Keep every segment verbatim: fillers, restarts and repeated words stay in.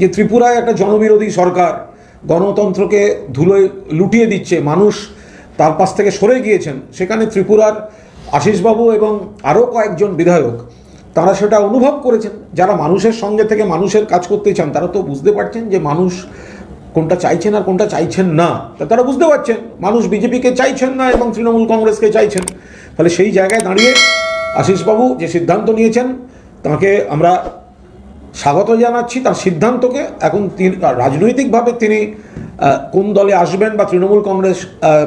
যে ত্রিপুরায় একটা জনবিরোধী সরকার গণতন্ত্রকে ধুলোয় লুটিয়ে দিচ্ছে, মানুষ তার পাশ থেকে সরে গিয়েছেন, সেখানে ত্রিপুরার আশীষ বাবু এবং আরও কয়েকজন বিধায়ক তারা সেটা অনুভব করেছেন। যারা মানুষের সঙ্গে থেকে মানুষের কাজ করতে চান তারা তো বুঝতে পারছেন যে মানুষ কোনটা চাইছেন আর কোনটা চাইছেন না। তা তারা বুঝতে পারছেন মানুষ বিজেপিকে চাইছেন না এবং তৃণমূল কংগ্রেসকে চাইছেন। তাহলে সেই জায়গায় দাঁড়িয়ে আশীষবাবু যে সিদ্ধান্ত নিয়েছেন তাকে আমরা স্বাগত জানাচ্ছি, তার সিদ্ধান্তকে। এখন রাজনৈতিকভাবে তিনি কোন দলে আসবেন বা তৃণমূল কংগ্রেস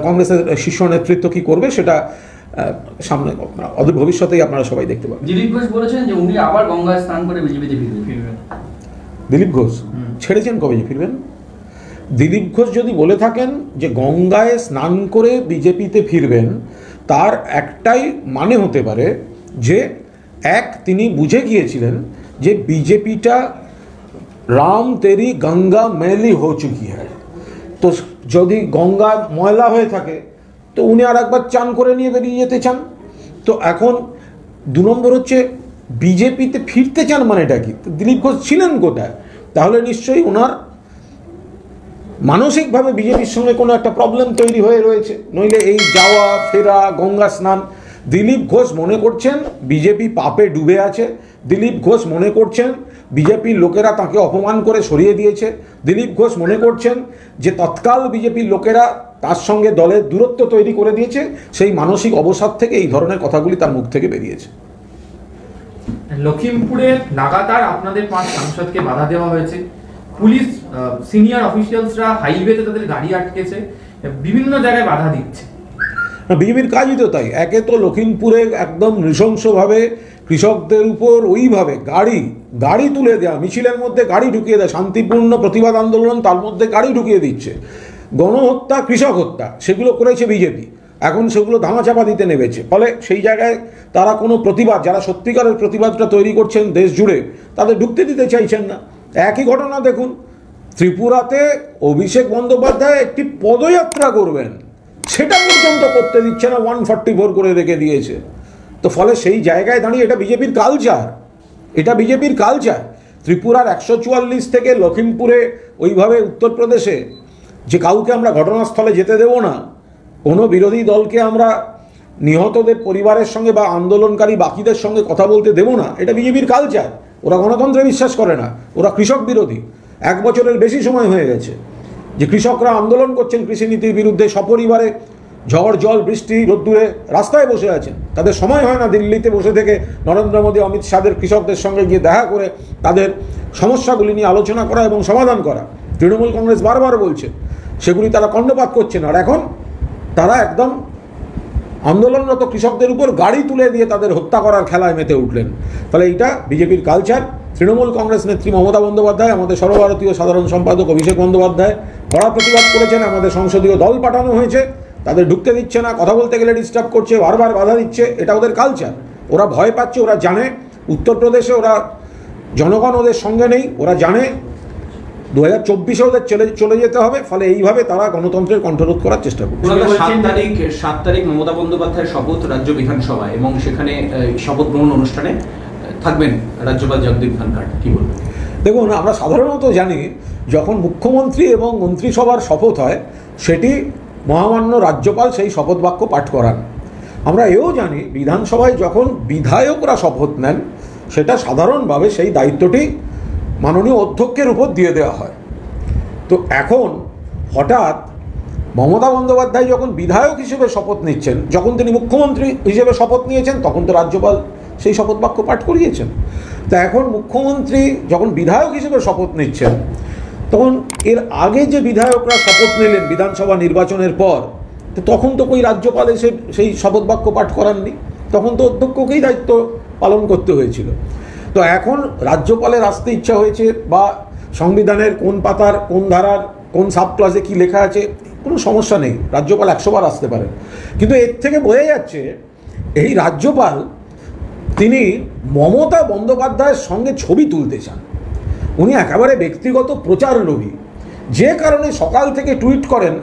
কংগ্রেসের শীর্ষ নেতৃত্ব কী করবে সেটা সামনে অদূর ভবিষ্যতেই আপনারা সবাই দেখতে পাবেন। দিলীপ ঘোষ বলেছেন যে উনি আবার গঙ্গায় স্নান করে বিজেপিতে ফিরবেন। দিলীপ ঘোষ ছেড়েছেন কবে যে ফিরবেন? দিলীপ ঘোষ যদি বলে থাকেন যে গঙ্গায় স্নান করে বিজেপিতে ফিরবেন, তার একটাই মানে হতে পারে যে এক, তিনি বুঝে গিয়েছিলেন যে বিজেপিটা রাম তেরি গঙ্গা মেলি হো চুকি হ্যায়। তো যদি গঙ্গা ময়লা হয়ে থাকে তো উনি আর একবার চান করে নিয়ে বেরিয়ে যেতে চান। তো এখন দু নম্বর হচ্ছে বিজেপিতে ফিরতে চান, মানেটা কি? দিলীপ ঘোষ ছিলেন কোথায়? তাহলে নিশ্চয়ই ওনার মানসিকভাবে বিজেপির সঙ্গে কোনো একটা প্রবলেম তৈরি হয়ে রয়েছে, নইলে এই যাওয়া ফেরা গঙ্গা স্নান। দিলীপ ঘোষ মনে করছেন বিজেপি পাপে ডুবে আছে, দিলীপ ঘোষ মনে করছেন বিজেপির লোকেরা তাকে অপমান করে সরিয়ে দিয়েছে, দিলীপ ঘোষ মনে করছেন যে তৎকাল বিজেপির লোকেরা তার সঙ্গে দলের দূরত্ব তৈরি করে দিয়েছে। সেই মানসিক অবসাদ থেকে এই ধরনের কথাগুলি তার মুখ থেকে বেরিয়েছে। লখীমপুরে লাগাতার আপনাদের পাঁচ সাংসদকে বাধা দেওয়া হয়েছে, পুলিশ সিনিয়র অফিসিয়ালসরা হাইওয়েতে তাদের গাড়ি আটকেছে, বিভিন্ন জায়গায় বাধা দিচ্ছে। বিজেপির কাজই তো তাই। একে তো লখিমপুরে একদম নৃশংসভাবে কৃষকদের উপর ওইভাবে গাড়ি গাড়ি তুলে দেওয়া, মিছিলের মধ্যে গাড়ি ঢুকিয়ে দেয়, শান্তিপূর্ণ প্রতিবাদ আন্দোলন তার মধ্যে গাড়ি ঢুকিয়ে দিচ্ছে, গণহত্যা কৃষক হত্যা সেগুলো করেছে বিজেপি, এখন সেগুলো ধামাচাপা দিতে নেমেছে। ফলে সেই জায়গায় তারা কোনো প্রতিবাদ, যারা সত্যিকারের প্রতিবাদটা তৈরি করছেন দেশ জুড়ে, তাদের ঢুকতে দিতে চাইছেন না। একই ঘটনা দেখুন ত্রিপুরাতে, অভিষেক বন্দ্যোপাধ্যায় একটি পদযাত্রা করবেন সেটা পর্যন্ত করতে দিচ্ছে না, ওয়ান ফর্টি ফোর করে রেখে দিয়েছে। তো ফলে সেই জায়গায় দাঁড়িয়ে এটা বিজেপির কালচার, এটা বিজেপির কালচার। ত্রিপুরার একশো চুয়াল্লিশ থেকে লখিমপুরে ওইভাবে উত্তরপ্রদেশে যে কাউকে আমরা ঘটনাস্থলে যেতে দেব না, কোনো বিরোধী দলকে আমরা নিহতদের পরিবারের সঙ্গে বা আন্দোলনকারী বাকিদের সঙ্গে কথা বলতে দেব না, এটা বিজেপির কালচার। ওরা গণতন্ত্রে বিশ্বাস করে না, ওরা কৃষক বিরোধী। এক বছরের বেশি সময় হয়ে গেছে যে কৃষকরা আন্দোলন করছেন কৃষিনীতির বিরুদ্ধে, সপরিবারে ঝড় জল বৃষ্টি রোদ্দুরে রাস্তায় বসে আছেন। তাদের সময় হয় না দিল্লিতে বসে থেকে নরেন্দ্র মোদী অমিত শাহের কৃষকদের সঙ্গে গিয়ে দেখা করে তাদের সমস্যাগুলি নিয়ে আলোচনা করা এবং সমাধান করা। তৃণমূল কংগ্রেস বারবার বলছে, সেগুলি তারা কর্ণপাত করছে না। আর এখন তারা একদম আন্দোলনরত কৃষকদের উপর গাড়ি তুলে দিয়ে তাদের হত্যা করার খেলায় মেতে উঠলেন। ফলে এটা বিজেপির কালচার। তৃণমূল কংগ্রেস নেত্রী মমতা বন্দ্যোপাধ্যায়, আমাদের সর্বভারতীয় সাধারণ সম্পাদক অভিষেক বন্দ্যোপাধ্যায় কড়া প্রতিবাদ করেছেন। আমাদের সংসদীয় দল পাঠানো হয়েছে, তাদের ঢুকতে দিচ্ছে না, কথা বলতে গেলে ডিস্টার্ব করছে, বারবার বাধা দিচ্ছে। এটা ওদের কালচার, ওরা ভয় পাচ্ছে। ওরা জানে উত্তরপ্রদেশে ওরা জনগণ ওদের সঙ্গে নেই, ওরা জানে দু হাজার চব্বিশে ওদের চলে চলে যেতে হবে। ফলে এইভাবে তারা গণতন্ত্রের কণ্ঠরোধ করার চেষ্টা করছে। সাত তারিখ সাত তারিখ মমতা বন্দ্যোপাধ্যায়ের শপথ রাজ্য বিধানসভায়, এবং সেখানে শপথ গ্রহণ অনুষ্ঠানে থাকবেন রাজ্যপাল জগদীপ ধনখড়। কি বলবেন? দেখুন, আমরা সাধারণত জানি যখন মুখ্যমন্ত্রী এবং মন্ত্রিসভার শপথ হয় সেটি মহামান্য রাজ্যপাল সেই শপথ বাক্য পাঠ করান। আমরা এও জানি বিধানসভায় যখন বিধায়করা শপথ নেন সেটা সাধারণভাবে সেই দায়িত্বটি মাননীয় অধ্যক্ষের উপর দিয়ে দেওয়া হয়। তো এখন হঠাৎ মমতা বন্দ্যোপাধ্যায় যখন বিধায়ক হিসেবে শপথ নিচ্ছেন, যখন তিনি মুখ্যমন্ত্রী হিসেবে শপথ নিয়েছেন তখন তো রাজ্যপাল সেই শপথ বাক্য পাঠ করিয়েছেন। তা এখন মুখ্যমন্ত্রী যখন বিধায়ক হিসেবে শপথ নিচ্ছেন, তখন এর আগে যে বিধায়করা শপথ নিলেন বিধানসভা নির্বাচনের পর, তো তখন তো কই রাজ্যপাল এসে সেই শপথ বাক্য পাঠ করাননি, তখন তো অধ্যক্ষকেই দায়িত্ব পালন করতে হয়েছিল। তো এখন রাজ্যপালের আসতে ইচ্ছা হয়েছে বা সংবিধানের কোন পাতার কোন ধারার কোন সাব ক্লাসে কী লেখা আছে কোনো সমস্যা নেই, রাজ্যপাল একশো বার আসতে পারেন। কিন্তু এর থেকে বোঝা যাচ্ছে এই রাজ্যপাল তিনি মমতা বন্দ্যোপাধ্যায়ের সঙ্গে ছবি তুলতে চান। উনি একেবারে ব্যক্তিগত প্রচার লোভী, যে কারণে সকাল থেকে টুইট করেন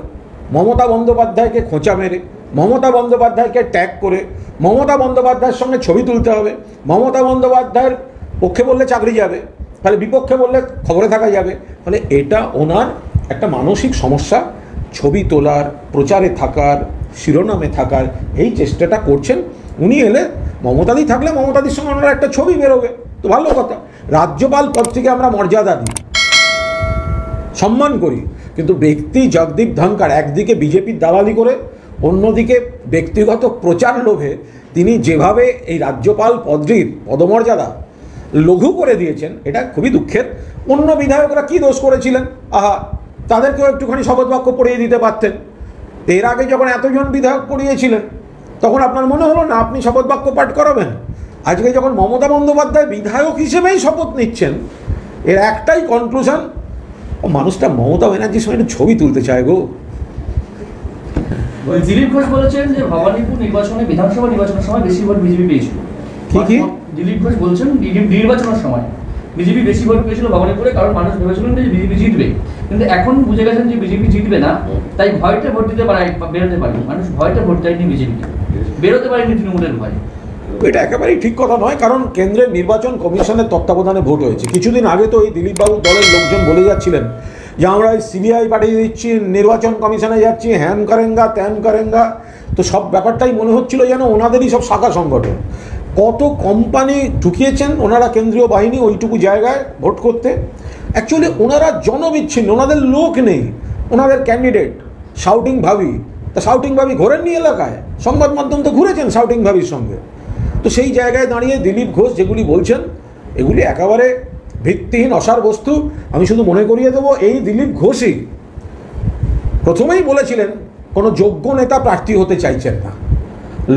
মমতা বন্দ্যোপাধ্যায়কে খোঁচা মেরে, মমতা বন্দ্যোপাধ্যায়কে ট্যাগ করে, মমতা বন্দ্যোপাধ্যায়ের সঙ্গে ছবি তুলতে হবে, মমতা বন্দ্যোপাধ্যায়ের পক্ষে বললে চাকরি যাবে, ফলে বিপক্ষে বললে খবরে থাকা যাবে। ফলে এটা ওনার একটা মানসিক সমস্যা, ছবি তোলার, প্রচারে থাকার, শিরোনামে থাকার এই চেষ্টাটা করছেন। উনি এলে মমতাদি থাকলে মমতাদির সঙ্গে ওনার একটা ছবি বেরোবে, তো ভালো কথা। রাজ্যপাল পদ থেকে আমরা মর্যাদা দিই, সম্মান করি, কিন্তু ব্যক্তি জগদীপ ধনখড় একদিকে বিজেপির দালালি করে, অন্যদিকে ব্যক্তিগত প্রচার লোভে তিনি যেভাবে এই রাজ্যপাল পদটির পদমর্যাদা লঘু করে দিয়েছেন এটা খুবই দুঃখের। অন্য বিধায়করা কী দোষ করেছিলেন? আহা, তাদেরকেও একটুখানি শপথ বাক্য পড়িয়ে দিতে পারতেন। এর আগে যখন এতজন বিধায়ক পড়িয়েছিলেন তখন আপনার মনে হলো না আপনি শপথ বাক্য পাঠ করাবেন? আজকে যখন মমতা বন্দ্যোপাধ্যায় বিধায়ক হিসেবেই শপথ নিচ্ছেন, এর একটাই কনক্লুশন, মানুষটা মমতা ব্যানার্জির সঙ্গে একটা ছবি তুলতে চায় গো। দিলীপ ঘোষ বলেছেন যে ভবানীপুর নির্বাচনে, বিধানসভা নির্বাচনের সময় বেশি ভোট বিজেপি পেয়েছিল। ঠিকই দিলীপ ঘোষ বলছেন নির্বাচনের সময় বিজেপি বেশি ভোট পেয়েছিল ভবানীপুরে, কারণ মানুষ ভেবেছিলেন যে বিজেপি জিতবে, কিন্তু এখন বুঝে গেছেন যে বিজেপি জিতবে না, তাই ভয়টা ভোট দিতে পারে, বেরোতে পারেনি মানুষ, ভয়টা ভোট দেয়নি বিজেপিকে, বেরোতে পারেনি তৃণমূলের ভয়। এটা একেবারেই ঠিক কথা নয়, কারণ কেন্দ্রের নির্বাচন কমিশনের তত্ত্বাবধানে ভোট হয়েছে। কিছুদিন আগে তো এই দিলীপবাবুর দলের লোকজন বলে যাচ্ছিলেন যে আমরা সিবিআই পাঠিয়ে দিচ্ছি, নির্বাচন কমিশনে যাচ্ছি, হ্যান করেঙ্গা ত্যান করেঙ্গা, তো সব ব্যাপারটাই মনে হচ্ছিল যেন ওনাদেরই সব শাখা সংগঠন। কত কোম্পানি ঢুকিয়েছেন ওনারা কেন্দ্রীয় বাহিনী ওইটুকু জায়গায় ভোট করতে। অ্যাকচুয়ালি ওনারা জনবিচ্ছিন্ন, ওনাদের লোক নেই, ওনাদের ক্যান্ডিডেট শাউটিং ভাবি, তা শাউটিং ভাবি ঘোরেননি এলাকায়, সংবাদ মাধ্যম তো ঘুরেছেন শাউটিং ভাবির সঙ্গে। তো সেই জায়গায় দাঁড়িয়ে দিলীপ ঘোষ যেগুলি বলছেন এগুলি একেবারে ভিত্তিহীন অসার বস্তু। আমি শুধু মনে করিয়ে দেবো, এই দিলীপ ঘোষই প্রথমেই বলেছিলেন কোনো যোগ্য নেতা প্রার্থী হতে চাইছেন না,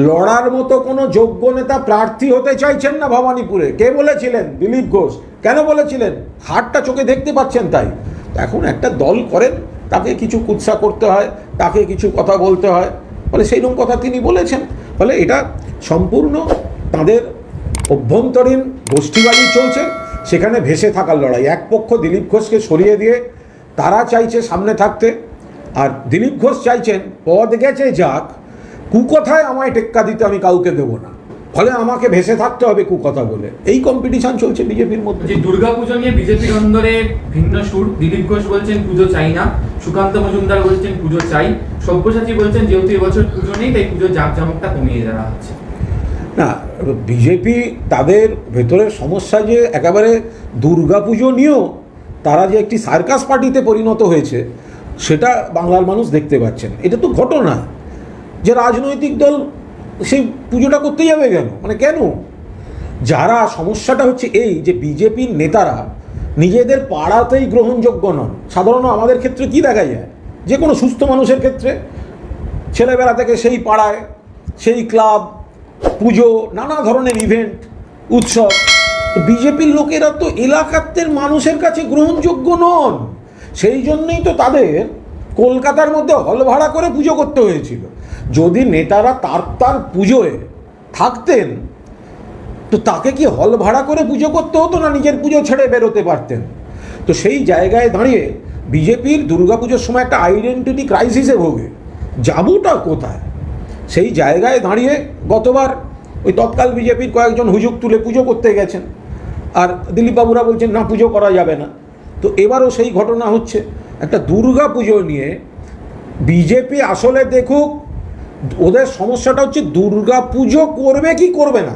লড়ার মতো কোনো যোগ্য নেতা প্রার্থী হতে চাইছেন না ভবানীপুরে। কে বলেছিলেন? দিলীপ ঘোষ। কেন বলেছিলেন? হারটা চোখে দেখতে পাচ্ছেন তাই। এখন একটা দল করেন, তাকে কিছু কুৎসা করতে হয়, তাকে কিছু কথা বলতে হয়, ফলে সেইরকম কথা তিনি বলেছেন। ফলে এটা সম্পূর্ণ তাদের অভ্যন্তরীণ গোষ্ঠীবাজি চলছে, সেখানে ভেসে থাকার লড়াই। এক পক্ষ দিলীপ ঘোষকে সরিয়ে দিয়ে তারা চাইছে সামনে থাকতে, আর দিলীপ ঘোষ চাইছেন পদ গেছে যাক, কুকথায় আমায় টেক্কা দিতে আমি কাউকে দেবো না, ফলে আমাকে ভেসে থাকতে হবে কুকথা বলে। এই কম্পিটিশন চলছে বিজেপির মধ্যে। যে দুর্গাপূজা নিয়ে বিজেপির অন্দরে ভিন্ন সুর, দিলীপ ঘোষ বলছেন পুজো চাই না, সুকান্ত মজুমদার বলছেন পুজো চাই, সব্যসাচী বলছেন যেহেতু এবছর পুজো নেই তাই পুজোর জাঁকজমকটা কমিয়ে দেওয়া হচ্ছে। না, বিজেপি তাদের ভেতরের সমস্যা যে একেবারে দুর্গাপুজো নিয়েও তারা যে একটি সার্কাস পার্টিতে পরিণত হয়েছে সেটা বাংলার মানুষ দেখতে পাচ্ছেন। এটা তো ঘটনা যে রাজনৈতিক দল সেই পুজোটা করতে যাবে কেন, মানে কেন? যারা সমস্যাটা হচ্ছে এই যে বিজেপির নেতারা নিজেদের পাড়াতেই গ্রহণযোগ্য নন। সাধারণত আমাদের ক্ষেত্রে কি দেখা যায়, যে কোনো সুস্থ মানুষের ক্ষেত্রে ছেলেবেলা থেকে সেই পাড়ায়, সেই ক্লাব, পুজো, নানা ধরনের ইভেন্ট, উৎসব, তো বিজেপির লোকেরা তো এলাকাতের মানুষের কাছে গ্রহণযোগ্য নন। সেই জন্যই তো তাদের কলকাতার মধ্যে হল ভাড়া করে পুজো করতে হয়েছিল। যদি নেতারা তার তার পুজোয় থাকতেন তো তাকে কি হল ভাড়া করে পুজো করতে হতো না? নিজের পুজো ছেড়ে বেরোতে পারতেন। তো সেই জায়গায় দাঁড়িয়ে বিজেপির দুর্গাপুজোর সময় একটা আইডেন্টিটি ক্রাইসিসে ভোগে, যাবোটা কোথায়? সেই জায়গায় দাঁড়িয়ে গতবার ওই তৎকাল বিজেপির কয়েকজন হুজুগ তুলে পুজো করতে গেছেন, আর দিলীপবাবুরা বলছেন না পুজো করা যাবে না। তো এবারও সেই ঘটনা হচ্ছে। একটা দুর্গা পুজো নিয়ে বিজেপি আসলে দেখুক, ওদের সমস্যাটা হচ্ছে দুর্গা পুজো করবে কি করবে না,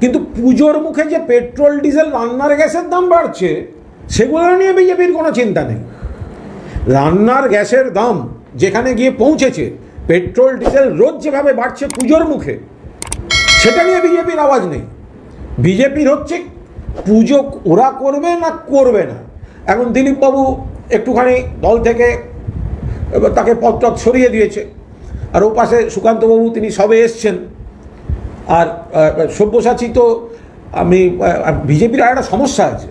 কিন্তু পুজোর মুখে যে পেট্রোল ডিজেল রান্নার গ্যাসের দাম বাড়ছে সেগুলো নিয়ে বিজেপির কোনো চিন্তা নেই। রান্নার গ্যাসের দাম যেখানে গিয়ে পৌঁছেছে, পেট্রোল ডিজেল রোজ যেভাবে বাড়ছে পুজোর মুখে, সেটা নিয়ে বিজেপির আওয়াজ নেই। বিজেপির হচ্ছে পুজো ওরা করবে না করবে না। এখন দিলীপবাবু একটুখানি দল থেকে তাকে পদত্যাগ সরিয়ে দিয়েছে, আর ও পাশে সুকান্তবাবু তিনি সবে এসছেন, আর সব্যসাচী তো আমি বিজেপির আর একটা সমস্যা আছে,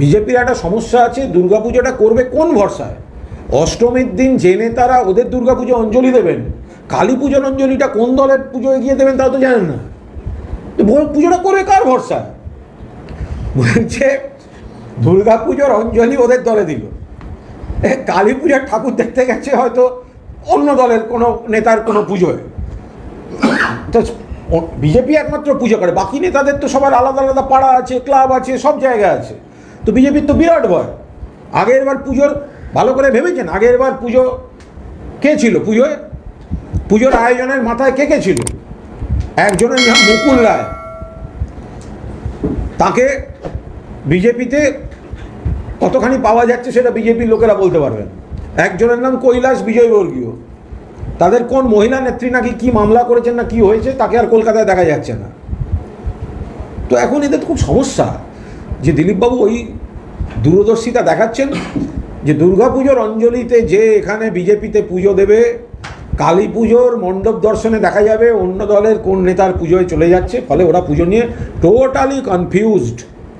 বিজেপির একটা সমস্যা আছে দুর্গাপুজোটা করবে কোন ভরসায়? অষ্টমীর দিন যে নেতারা ওদের দুর্গাপুজো অঞ্জলি দেবেন, কালী পুজোর অঞ্জলিটা কোন দলের পুজো এগিয়ে দেবেন তারা তো জানেন না। পুজোটা করবে কার ভরসায়? বলছে দুর্গাপুজোর অঞ্জলি ওদের দলে দিল, কালী পূজার ঠাকুর দেখতে গেছে হয়তো অন্য দলের কোনো নেতার কোনো পুজোয়। তো বিজেপি একমাত্র পুজো করে, বাকি নেতাদের তো সবার আলাদা আলাদা পাড়া আছে, ক্লাব আছে, সব জায়গা আছে। तो বিজেপি তো বিরাট ভয়। আগের বার পুজোর ভালো করে ভেবেছেন? আগের বার পুজো কে ছিল? পুজোয় পুজোর আয়োজনের মাথায় কে কে ছিল? একজনের নাম মুকুল রায়। তাকে বিজেপিতে কতখানি পাওয়া যাচ্ছে সেটা বিজেপির লোকেরা বলতে পারবেন। একজনের নাম কৈলাশ বিজয়বর্গীয়। তাদের কোন মহিলা নেত্রী নাকি কি মামলা করেছেন না কি হয়েছে, তাকে আর কলকাতায় দেখা যাচ্ছে না। তো এখন এদের খুব সমস্যা যে দিলীপবাবু ওই দূরদর্শিতা দেখাচ্ছেন যে দুর্গাপুজোর অঞ্জলিতে যে এখানে বিজেপিতে পুজো দেবে, কালী পুজোর মণ্ডপ দর্শনে দেখা যাবে অন্য দলের কোন নেতার পুজোয় চলে যাচ্ছে। ফলে ওরা পুজো নিয়ে টোটালি কনফিউজড।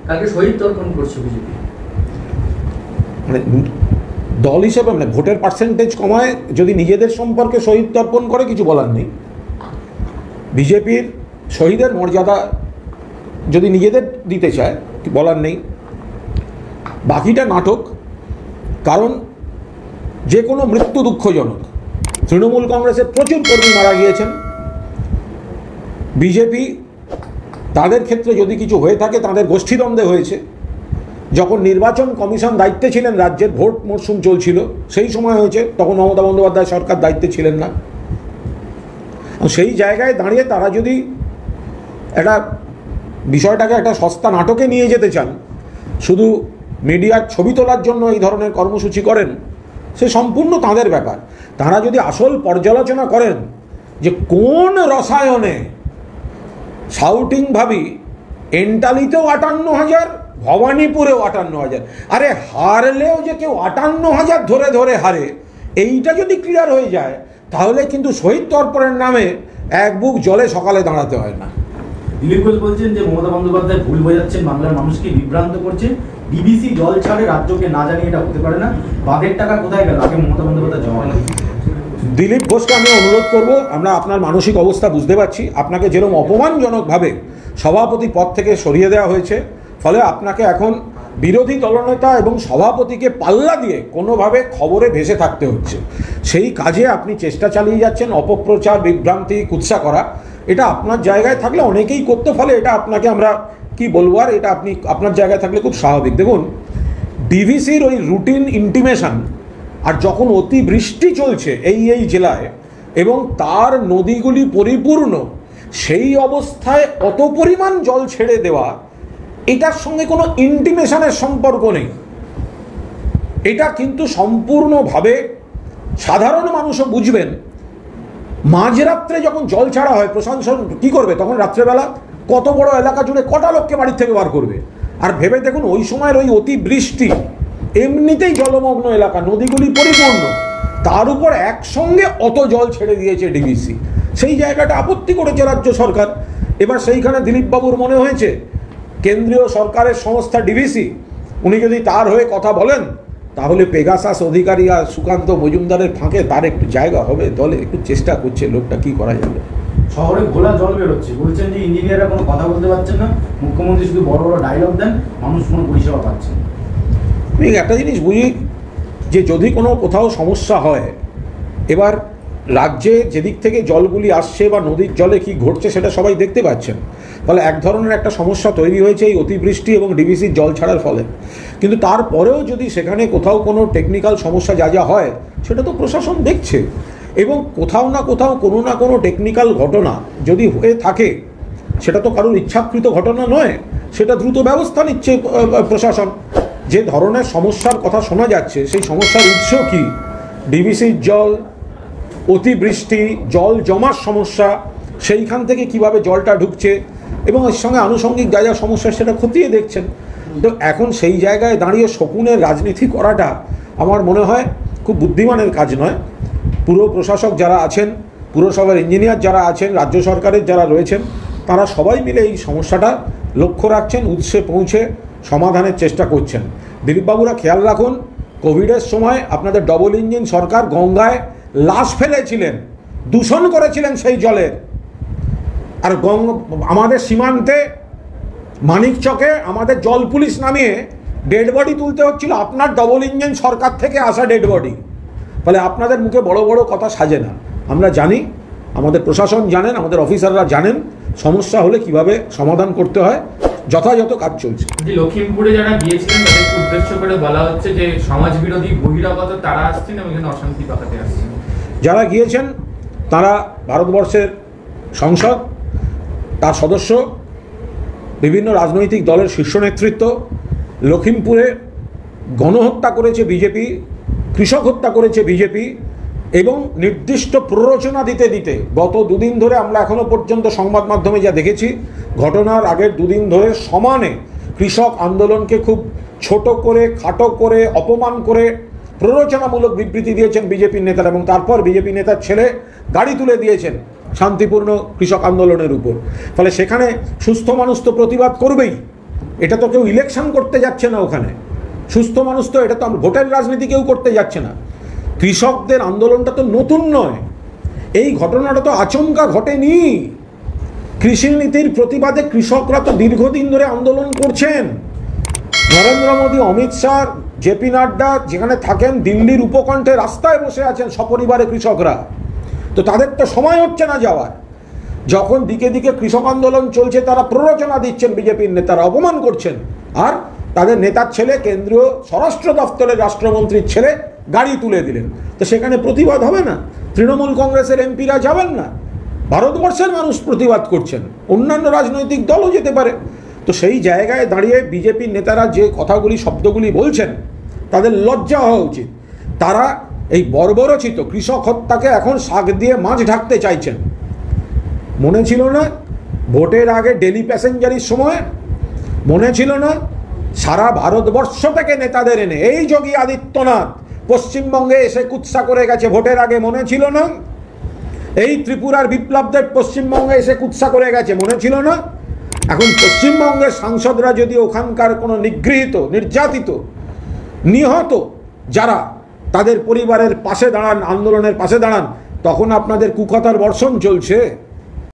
কালকে শহীদ তর্পণ করছে বিজেপি, মানে দল হিসেবে মানে ভোটের পার্সেন্টেজ কমায় যদি নিজেদের সম্পর্কে শহীদ তর্পণ করে কিছু বলার নেই। বিজেপির শহীদের মর্যাদা যদি নিজেদের দিতে চায় বলার নেই। বাকিটা নাটক, কারণ যে কোনো মৃত্যু দুঃখজনক। তৃণমূল কংগ্রেসের প্রচুর কর্মী মারা গিয়েছেন। বিজেপি তাদের ক্ষেত্রে যদি কিছু হয়ে থাকে তাদের গোষ্ঠীদ্বন্দ্বে হয়েছে। যখন নির্বাচন কমিশন দায়িত্বে ছিলেন, রাজ্যের ভোট মরশুম চলছিল সেই সময় হয়েছে, তখন মমতা বন্দ্যোপাধ্যায় সরকার দায়িত্বে ছিলেন না। সেই জায়গায় দাঁড়িয়ে তারা যদি একটা বিষয়টাকে একটা সস্তা নাটকে নিয়ে যেতে চান, শুধু মিডিয়ার ছবি তোলার জন্য এই ধরনের কর্মসূচি করেন, সে সম্পূর্ণ তাঁদের ব্যাপার। তারা যদি আসল পর্যালোচনা করেন যে কোন রসায়নে সাউটিং ভাবি এন্টালিতেও আটান্ন হাজার, ভবানীপুরেও আটান্ন হাজার, আরে হারলেও যে কেউ আটান্ন হাজার ধরে ধরে হারে, এইটা যদি ক্লিয়ার হয়ে যায় তাহলে কিন্তু শহীদ তর্পণের নামে এক বুক জলে সকালে দাঁড়াতে হয় না। দিলীপ ঘোষ বলছেন যে মমতা বন্দ্যোপাধ্যায় ভুল বোঝাচ্ছেন, বাংলার মানুষকে বিভ্রান্ত করছেন। ডিভিসি দল ছাড়ে রাজ্যকে না জানিয়ে এটা হতে পারে না। বাদের টাকা কোথায় গেল? আগে মমতা বন্দ্যোপাধ্যায় জমা। দিলীপ ঘোষকে আমি অনুরোধ করব, আমরা আপনার মানসিক অবস্থা বুঝতে পারছি। আপনাকে যেরকম অপমানজনকভাবে সভাপতি পদ থেকে সরিয়ে দেওয়া হয়েছে, ফলে আপনাকে এখন বিরোধী দলনেতা এবং সভাপতিকে পাল্লা দিয়ে কোনোভাবে খবরে ভেসে থাকতে হচ্ছে। সেই কাজে আপনি চেষ্টা চালিয়ে যাচ্ছেন অপপ্রচার, বিভ্রান্তি, কুৎসা করা। এটা আপনার জায়গায় থাকলে অনেকেই করতে, ফলে এটা আপনাকে আমরা কি বলবো আর, এটা আপনি আপনার জায়গায় থাকলে খুব স্বাভাবিক। দেখুন, ডিভিসির ওই রুটিন ইন্টিমেশন আর যখন অতিবৃষ্টি চলছে এই এই জেলায় এবং তার নদীগুলি পরিপূর্ণ, সেই অবস্থায় অত পরিমাণ জল ছেড়ে দেওয়া, এটার সঙ্গে কোনো ইন্টিমেশনের সম্পর্ক নেই। এটা কিন্তু সম্পূর্ণভাবে সাধারণ মানুষও বুঝবেন। মাঝরাত্রে যখন জল ছাড়া হয়, প্রশাসন কী করবে তখন? রাত্রেবেলা কত বড় এলাকা জুড়ে কটা লোককে বাড়ির থেকে বার করবে? আর ভেবে দেখুন ওই সময়ের ওই অতিবৃষ্টি, এমনিতেই জলমগ্ন এলাকা, নদীগুলি পরিপূর্ণ, তার উপর একসঙ্গে অত জল ছেড়ে দিয়েছে ডিভিসি। সেই জায়গাটা আপত্তি করেছে রাজ্য সরকার। এবার সেইখানে দিলীপবাবুর মনে হয়েছে কেন্দ্রীয় সরকারের সংস্থা ডিভিসি, উনি যদি তার হয়ে কথা বলেন তাহলে পেগাসাস অধিকারী আর সুকান্ত মজুমদারের ফাঁকে তার একটু জায়গা হবে দলে। একটু চেষ্টা করছে লোকটা, কি করা যাবে। শহরে ঘোলা জল বেরোচ্ছে, বলছেন যে ইঞ্জিনিয়াররা কোনো কথা বলতে পারছেন না, মুখ্যমন্ত্রী শুধু বড় বড় ডায়লগ দেন, মানুষ কোনো পরিষেবা পাচ্ছে না। ঠিক একটা জিনিস বুঝি যে যদি কোনো কোথাও সমস্যা হয়, এবার রাজ্যে যেদিক থেকে জলগুলি আসছে বা নদীর জলে কি ঘটছে সেটা সবাই দেখতে পাচ্ছেন। ফলে এক ধরনের একটা সমস্যা তৈরি হয়েছে এই অতিবৃষ্টি এবং ডিভিসির জল ছাড়ার ফলে। কিন্তু তারপরেও যদি সেখানে কোথাও কোনো টেকনিক্যাল সমস্যা যা যা হয় সেটা তো প্রশাসন দেখছে, এবং কোথাও না কোথাও কোনো না কোনো টেকনিক্যাল ঘটনা যদি হয়ে থাকে সেটা তো কারোর ইচ্ছাকৃত ঘটনা নয়, সেটা দ্রুত ব্যবস্থা নিচ্ছে প্রশাসন। যে ধরনের সমস্যার কথা শোনা যাচ্ছে সেই সমস্যার উৎস কি? ডিভিসির জল, অতিবৃষ্টি, জল জমার সমস্যা, সেইখান থেকে কিভাবে জলটা ঢুকছে এবং এর সঙ্গে আনুষঙ্গিক যা যা সমস্যা সেটা খতিয়ে দেখছেন। তো এখন সেই জায়গায় দাঁড়িয়ে শকুনের রাজনীতি করাটা আমার মনে হয় খুব বুদ্ধিমানের কাজ নয়। পুরো প্রশাসক যারা আছেন, পুরসভার ইঞ্জিনিয়ার যারা আছেন, রাজ্য সরকারের যারা রয়েছেন, তারা সবাই মিলে এই সমস্যাটা লক্ষ্য রাখছেন, উৎসে পৌঁছে সমাধানের চেষ্টা করছেন। দিলীপবাবুরা খেয়াল রাখুন, কোভিডের সময় আপনাদের ডবল ইঞ্জিন সরকার গঙ্গায় লাশ ফেলেছিলেন, দূষণ করেছিলেন সেই জলের। আর গঙ্গা আমাদের সীমান্তে মানিকচকে আমাদের জল পুলিশ নামিয়ে ডেড বডি তুলতে হচ্ছিল আপনার ডবল ইঞ্জিন সরকার থেকে আসা ডেড বডি। ফলে আপনাদের মুখে বড় বড় কথা সাজে না। আমরা জানি, আমাদের প্রশাসন জানেন, আমাদের অফিসাররা জানেন সমস্যা হলে কিভাবে সমাধান করতে হয়। যথাযথ কাজ চলছে। লখিমপুরে যারা গিয়েছিলেন তাদেরকে উদ্দেশ্য করে বলা হচ্ছে যে সমাজ বিরোধী বহিরাগত তারা আসছেন এবং এখানে অশান্তি পাকাতে আসছেন। যারা গিয়েছেন তারা ভারতবর্ষের সংসদ, তার সদস্য, বিভিন্ন রাজনৈতিক দলের শীর্ষ নেতৃত্ব। লখিমপুরে গণহত্যা করেছে বিজেপি, কৃষক হত্যা করেছে বিজেপি এবং নির্দিষ্ট প্ররোচনা দিতে দিতে গত দুদিন ধরে আমরা এখনও পর্যন্ত সংবাদ মাধ্যমে যা দেখেছি, ঘটনার আগের দুদিন ধরে সমানে কৃষক আন্দোলনকে খুব ছোট করে, খাটো করে, অপমান করে প্ররোচনামূলক বিবৃতি দিয়েছেন বিজেপির নেতারা এবং তারপর বিজেপি নেতার ছেলে গাড়ি তুলে দিয়েছেন শান্তিপূর্ণ কৃষক আন্দোলনের উপর। ফলে সেখানে সুস্থ মানুষ তো প্রতিবাদ করবেই, এটা তো কেউ ইলেকশন করতে যাচ্ছে না, ওখানে সুস্থ মানুষ তো এটা তো আমরা ভোটের রাজনীতি কেউ করতে যাচ্ছে না। কৃষকদের আন্দোলনটা তো নতুন নয়, এই ঘটনাটা তো আচমকা ঘটেনি। কৃষি নীতির প্রতিবাদে কৃষকরা তো দীর্ঘদিন ধরে আন্দোলন করছেন। নরেন্দ্র মোদী, অমিত শাহ, জে পি নাড্ডা যেখানে থাকেন দিল্লির উপকণ্ঠে রাস্তায় বসে আছেন সপরিবারে কৃষকরা, তো তাদের তো সময় হচ্ছে না যাওয়ার। যখন দিকে দিকে কৃষক আন্দোলন চলছে তারা প্ররোচনা দিচ্ছেন বিজেপির নেতারা, অপমান করছেন, আর তাদের নেতার ছেলে কেন্দ্রীয় স্বরাষ্ট্র দপ্তরের রাষ্ট্রমন্ত্রীর ছেলে গাড়ি তুলে দিলেন। তো সেখানে প্রতিবাদ হবে না? তৃণমূল কংগ্রেসের এমপিরা যাবেন না? ভারতবর্ষের মানুষ প্রতিবাদ করছেন, অন্যান্য রাজনৈতিক দলও যেতে পারে। তো সেই জায়গায় দাঁড়িয়ে বিজেপির নেতারা যে কথাগুলি, শব্দগুলি বলছেন তাদের লজ্জা হওয়া উচিত। তারা এই বর্বরচিত কৃষক হত্যাকে এখন শাক দিয়ে মাছ ঢাকতে চাইছেন। মনে ছিল না ভোটের আগে ডেলি প্যাসেঞ্জারির সময়, মনে ছিল না সারা ভারতবর্ষ থেকে নেতাদের এনে এই যোগী আদিত্যনাথ পশ্চিমবঙ্গে এসে কুৎসা করে গেছে ভোটের আগে, মনে ছিল না এই ত্রিপুরার বিপ্লবদের পশ্চিমবঙ্গে এসে কুৎসা করে গেছে, মনে ছিল না এখন পশ্চিমবঙ্গের সাংসদরা যদি ওখানকার কোনো নিগৃহীত, নির্যাতিত, নিহত যারা তাদের পরিবারের পাশে দাঁড়ান, আন্দোলনের পাশে দাঁড়ান, তখন আপনাদের কুকথার বর্ষণ চলছে।